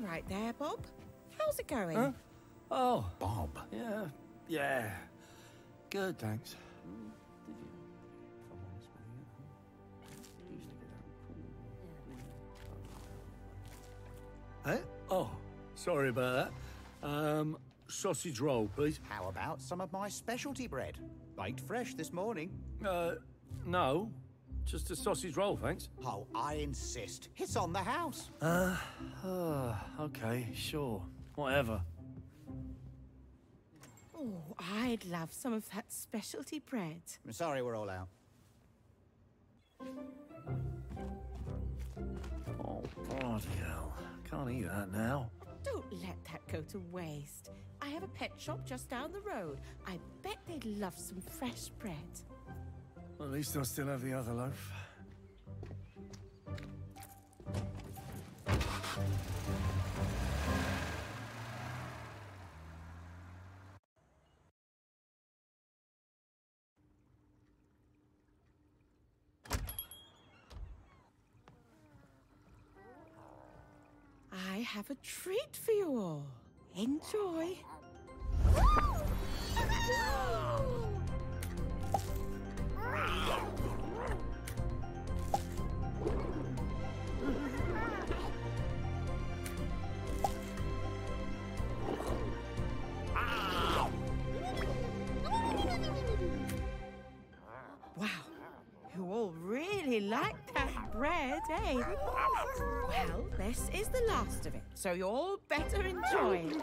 all right there, Bob. How's it going? Huh? Oh, Bob. Yeah. Good, thanks. Huh? Oh, sorry about that. Sausage roll, please. How about some of my specialty bread? Baked fresh this morning. No. Just a sausage roll, thanks. Oh, I insist. It's on the house. Okay, sure. Whatever. Oh, I'd love some of that specialty bread. I'm sorry we're all out. Oh, bloody hell. Can't eat that now. Don't let that go to waste. I have a pet shop just down the road. I bet they'd love some fresh bread. Well, at least I still have the other loaf. I have a treat for you all. Enjoy. Wow, you all really like that bread, eh? Well, this is the last of it, so you all better enjoy it.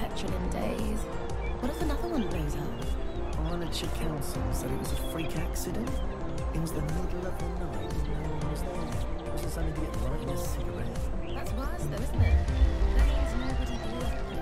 petulant days. What if another one blows up? Arnage Council said it was a freak accident. It was the middle of the night and no one was there. It was just only to get right in a cigarette. That's worse though, isn't it? That means nobody blew up the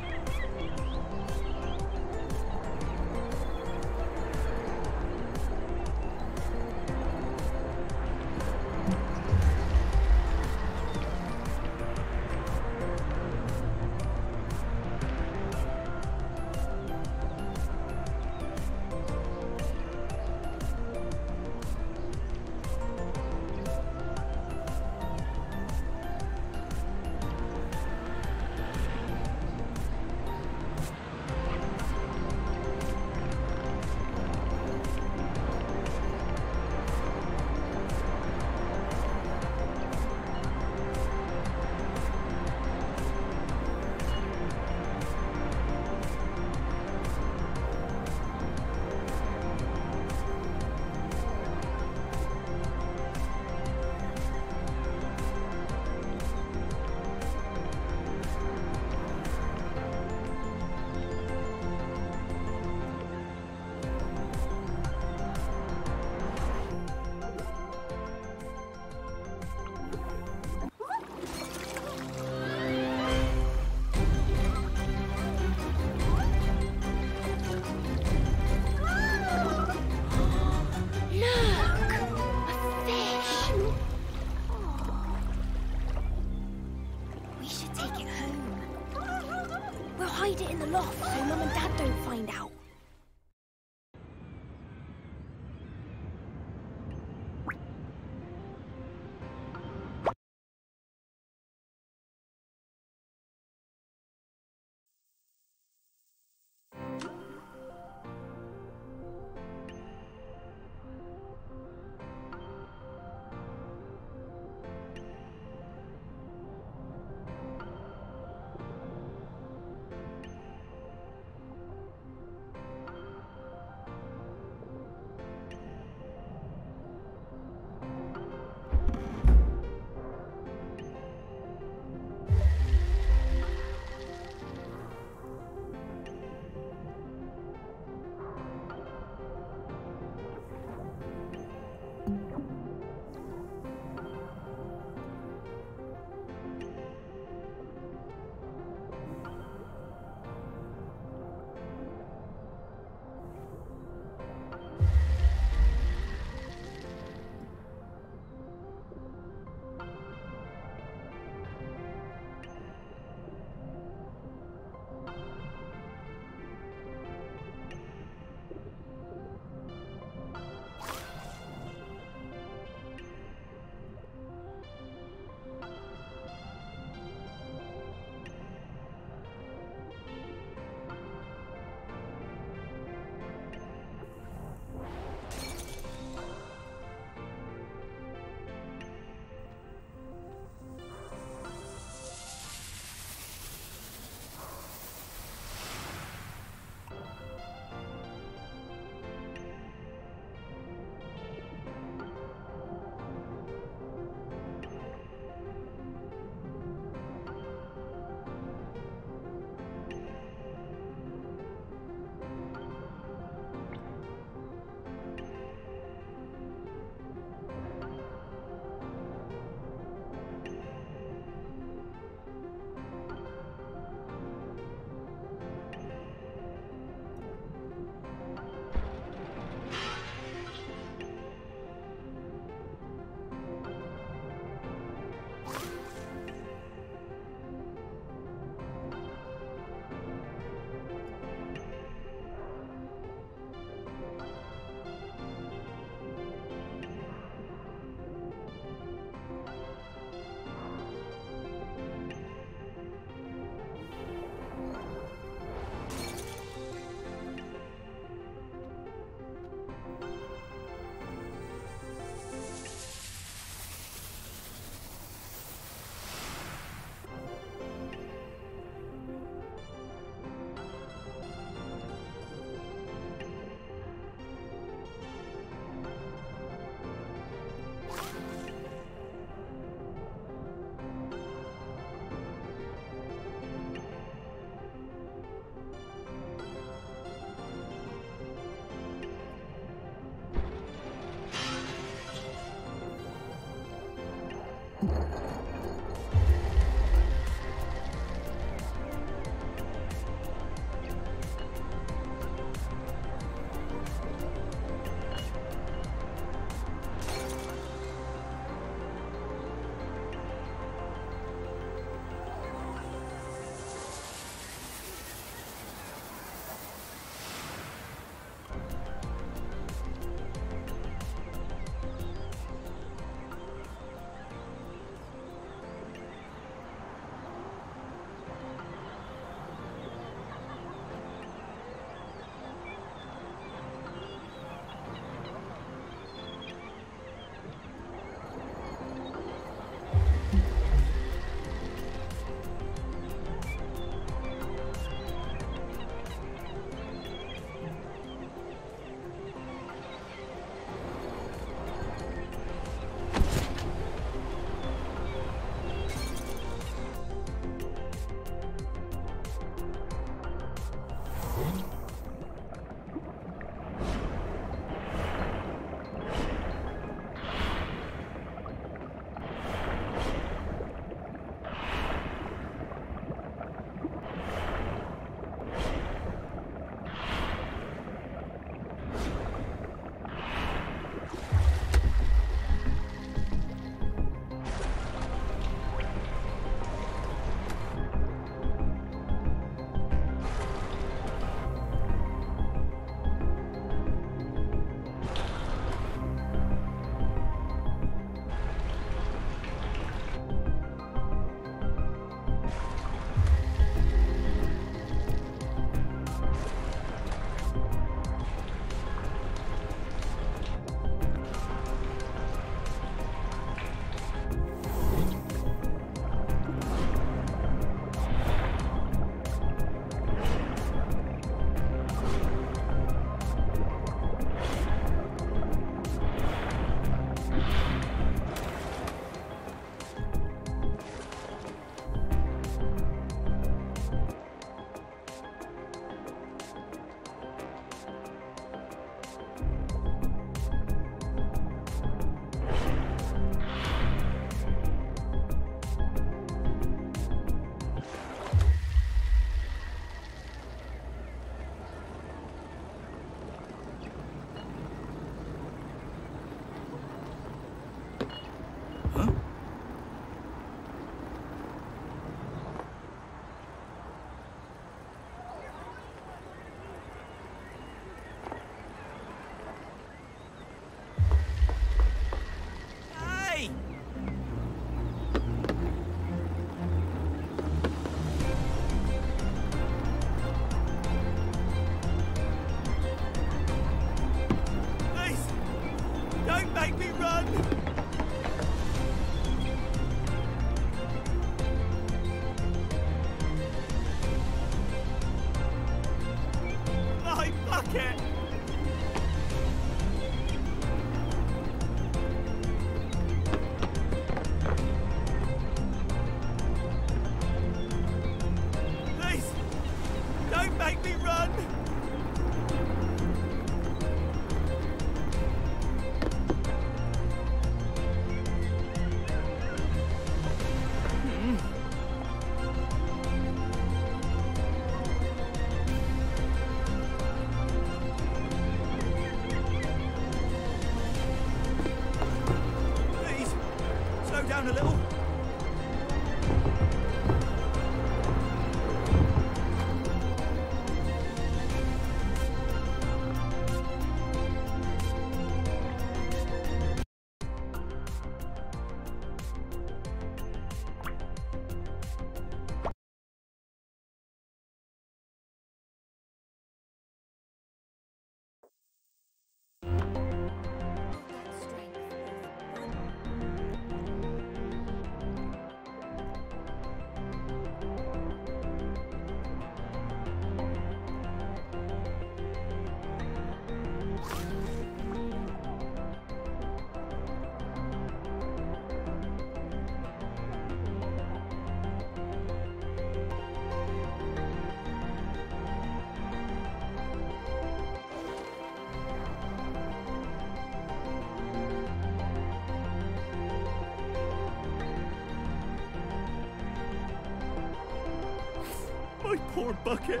My poor bucket.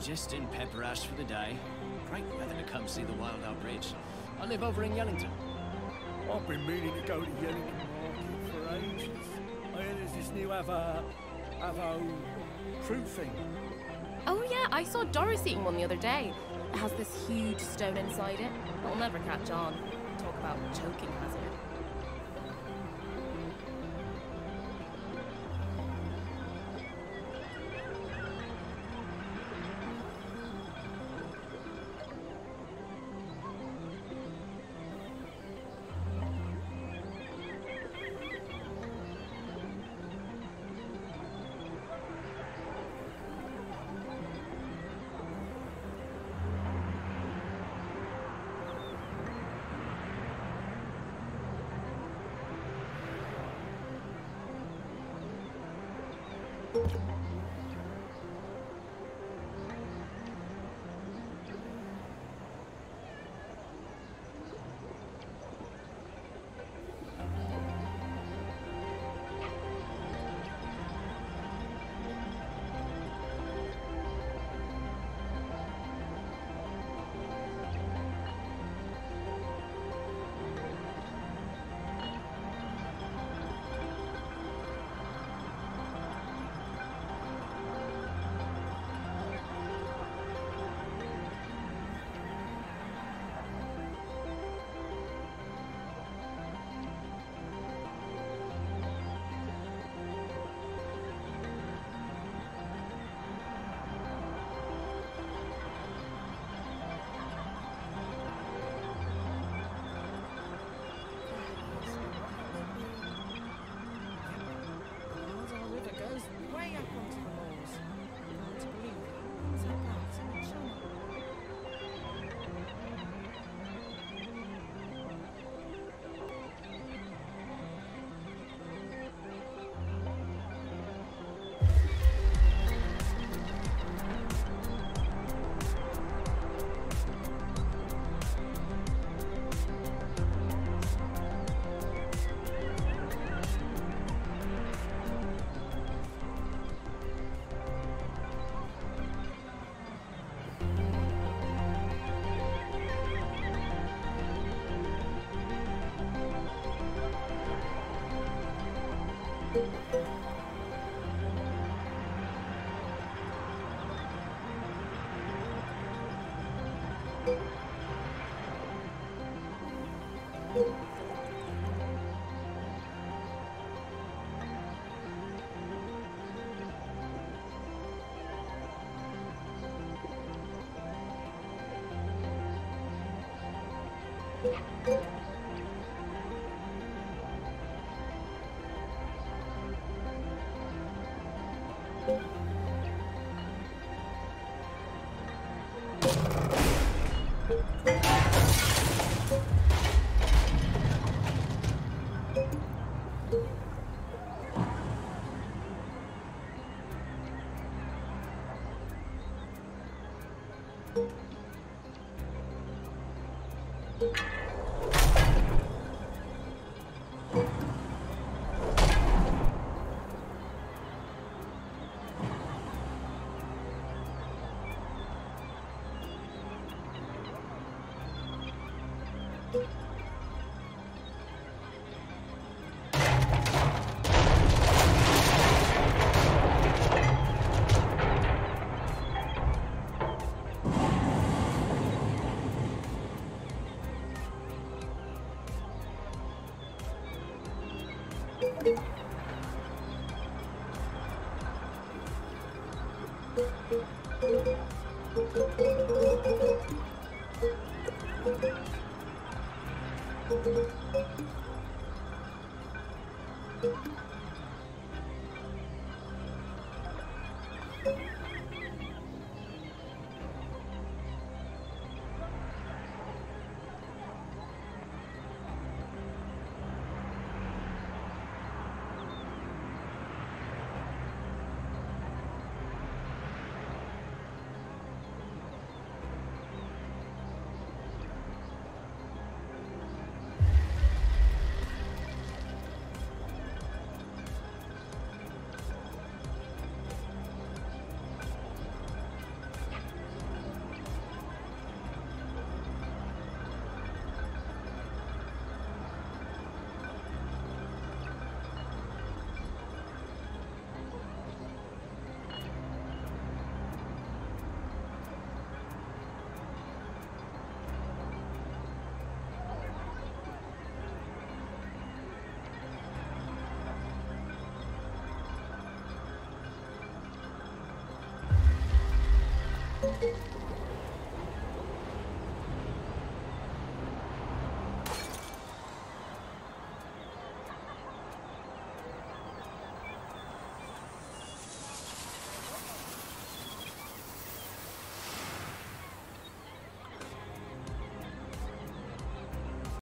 Just in Pepperash for the day. Great weather to come see the Wild Owl Bridge. I live over in Yellington. I've been meaning to go to Yellington Market for ages. I hear there's this new Avo fruit thing. Oh yeah, I saw Doris eating one the other day. It has this huge stone inside it. It'll never catch on. Talk about choking hazard.